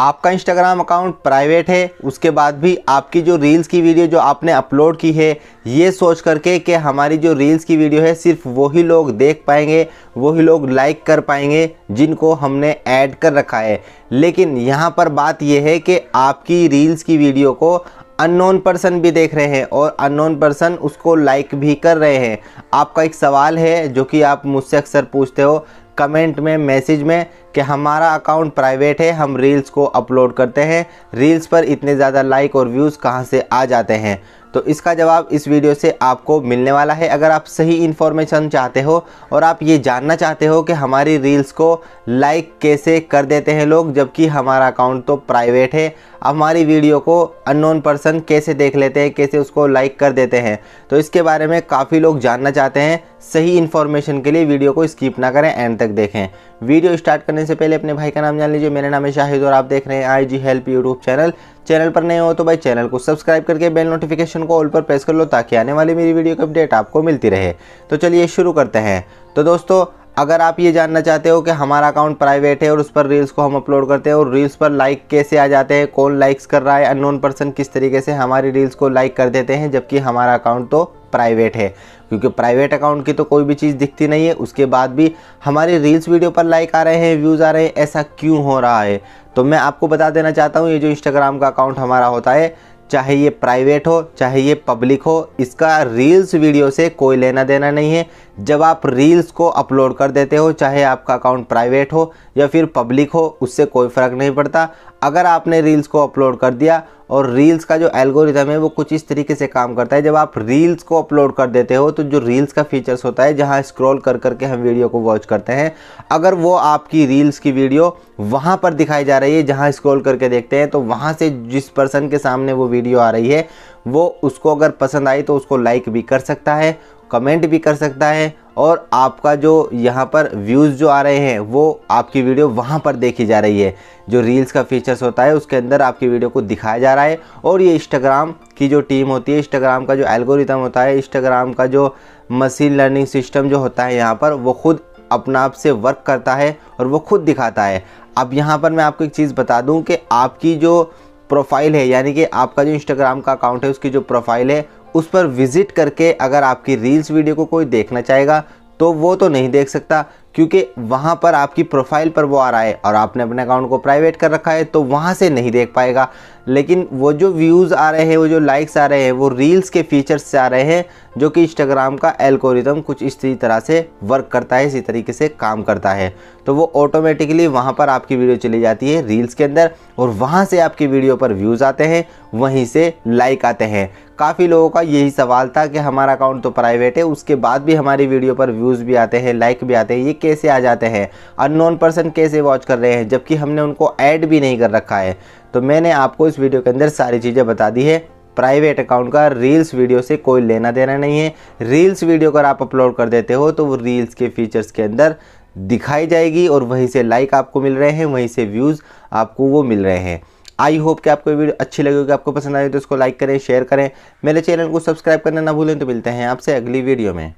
आपका Instagram account private है, उसके बाद भी आपकी जो रील्स की वीडियो जो आपने अपलोड की है ये सोच करके कि हमारी जो रील्स की वीडियो है सिर्फ वही लोग देख पाएंगे, वही लोग लाइक कर पाएंगे जिनको हमने ऐड कर रखा है। लेकिन यहाँ पर बात यह है कि आपकी रील्स की वीडियो को अननोन पर्सन भी देख रहे हैं और अननोन पर्सन उसको लाइक भी कर रहे हैं। आपका एक सवाल है जो कि आप मुझसे अक्सर पूछते हो कमेंट में, मैसेज में, कि हमारा अकाउंट प्राइवेट है, हम रील्स को अपलोड करते हैं, रील्स पर इतने ज़्यादा लाइक और व्यूज़ कहाँ से आ जाते हैं? तो इसका जवाब इस वीडियो से आपको मिलने वाला है। अगर आप सही इन्फॉर्मेशन चाहते हो और आप ये जानना चाहते हो कि हमारी रील्स को लाइक कैसे कर देते हैं लोग जबकि हमारा अकाउंट तो प्राइवेट है, हमारी वीडियो को अननोन पर्सन कैसे देख लेते हैं, कैसे उसको लाइक कर देते हैं, तो इसके बारे में काफ़ी लोग जानना चाहते हैं। सही इन्फॉर्मेशन के लिए वीडियो को स्किप ना करें, एंड तक देखें। वीडियो स्टार्ट करने से पहले अपने भाई का नाम जान लीजिए। मेरा नाम है शाहिद और आप देख रहे हैं IG help YouTube channel. Channel पर नए हो तो भाई चैनल को सब्सक्राइब करके बेल नोटिफिकेशन को ऑल पर प्रेस कर लो ताकि आने वाली मेरी वीडियो की अपडेट आपको मिलती रहे। तो चलिए शुरू करते हैं। तो दोस्तों, अगर आप ये जानना चाहते हो कि हमारा अकाउंट प्राइवेट है और उस पर रील्स को हम अपलोड करते हैं और रील्स पर लाइक कैसे आ जाते हैं, कौन लाइक्स कर रहा है, अननोन पर्सन किस तरीके से हमारी रील्स को लाइक कर देते हैं जबकि हमारा अकाउंट तो प्राइवेट है, क्योंकि प्राइवेट अकाउंट की तो कोई भी चीज़ दिखती नहीं है, उसके बाद भी हमारी रील्स वीडियो पर लाइक आ रहे हैं, व्यूज़ आ रहे हैं, ऐसा क्यों हो रहा है? तो मैं आपको बता देना चाहता हूँ, ये जो इंस्टाग्राम का अकाउंट हमारा होता है, चाहे ये प्राइवेट हो चाहे ये पब्लिक हो, इसका रील्स वीडियो से कोई लेना देना नहीं है। जब आप रील्स को अपलोड कर देते हो, चाहे आपका अकाउंट प्राइवेट हो या फिर पब्लिक हो, उससे कोई फ़र्क नहीं पड़ता। अगर आपने रील्स को अपलोड कर दिया, और रील्स का जो एल्गोरिथम है वो कुछ इस तरीके से काम करता है, जब आप रील्स को अपलोड कर देते हो तो जो रील्स का फीचर्स होता है जहाँ स्क्रॉल कर करके हम वीडियो को वॉच करते हैं, अगर वो आपकी रील्स की वीडियो वहाँ पर दिखाई जा रही है जहाँ स्क्रॉल करके देखते हैं, तो वहाँ से जिस पर्सन के सामने वो वीडियो आ रही है वो उसको अगर पसंद आई तो उसको लाइक भी कर सकता है, कमेंट भी कर सकता है, और आपका जो यहाँ पर व्यूज़ जो आ रहे हैं वो आपकी वीडियो वहाँ पर देखी जा रही है। जो रील्स का फीचर्स होता है उसके अंदर आपकी वीडियो को दिखाया जा रहा है, और ये इंस्टाग्राम की जो टीम होती है, इंस्टाग्राम का जो एल्गोरिथम होता है, इंस्टाग्राम का जो मशीन लर्निंग सिस्टम जो होता है यहाँ पर, वो खुद अपने आप से वर्क करता है और वो खुद दिखाता है। अब यहाँ पर मैं आपको एक चीज़ बता दूँ कि आपकी जो प्रोफाइल है, यानी कि आपका जो इंस्टाग्राम का अकाउंट है उसकी जो प्रोफाइल है, उस पर विज़िट करके अगर आपकी रील्स वीडियो को कोई देखना चाहेगा तो वो तो नहीं देख सकता, क्योंकि वहाँ पर आपकी प्रोफाइल पर वो आ रहा है और आपने अपने अकाउंट को प्राइवेट कर रखा है, तो वहाँ से नहीं देख पाएगा। लेकिन वो जो व्यूज़ आ रहे हैं, वो जो लाइक्स आ रहे हैं, वो रील्स के फीचर्स से आ रहे हैं, जो कि इंस्टाग्राम का एल्गोरिथम कुछ इसी तरह से वर्क करता है, इसी तरीके से काम करता है। तो वो ऑटोमेटिकली वहाँ पर आपकी वीडियो चली जाती है रील्स के अंदर, और वहाँ से आपकी वीडियो पर व्यूज़ आते हैं, वहीं से लाइक आते हैं। काफ़ी लोगों का यही सवाल था कि हमारा अकाउंट तो प्राइवेट है, उसके बाद भी हमारी वीडियो पर व्यूज़ भी आते हैं, लाइक भी आते हैं, ये कैसे आ जाते हैं? अननोन पर्सन कैसे वॉच कर रहे हैं जबकि हमने उनको ऐड भी नहीं कर रखा है? तो मैंने आपको इस वीडियो के अंदर सारी चीज़ें बता दी है। प्राइवेट अकाउंट का रील्स वीडियो से कोई लेना देना नहीं है। रील्स वीडियो अगर आप अपलोड कर देते हो तो वो रील्स के फीचर्स के अंदर दिखाई जाएगी और वहीं से लाइक आपको मिल रहे हैं, वहीं से व्यूज़ आपको वो मिल रहे हैं। आई होप कि आपको वीडियो अच्छी लगी होगी, आपको पसंद आई तो इसको लाइक करें, शेयर करें, मेरे चैनल को सब्सक्राइब करना ना भूलें। तो मिलते हैं आपसे अगली वीडियो में।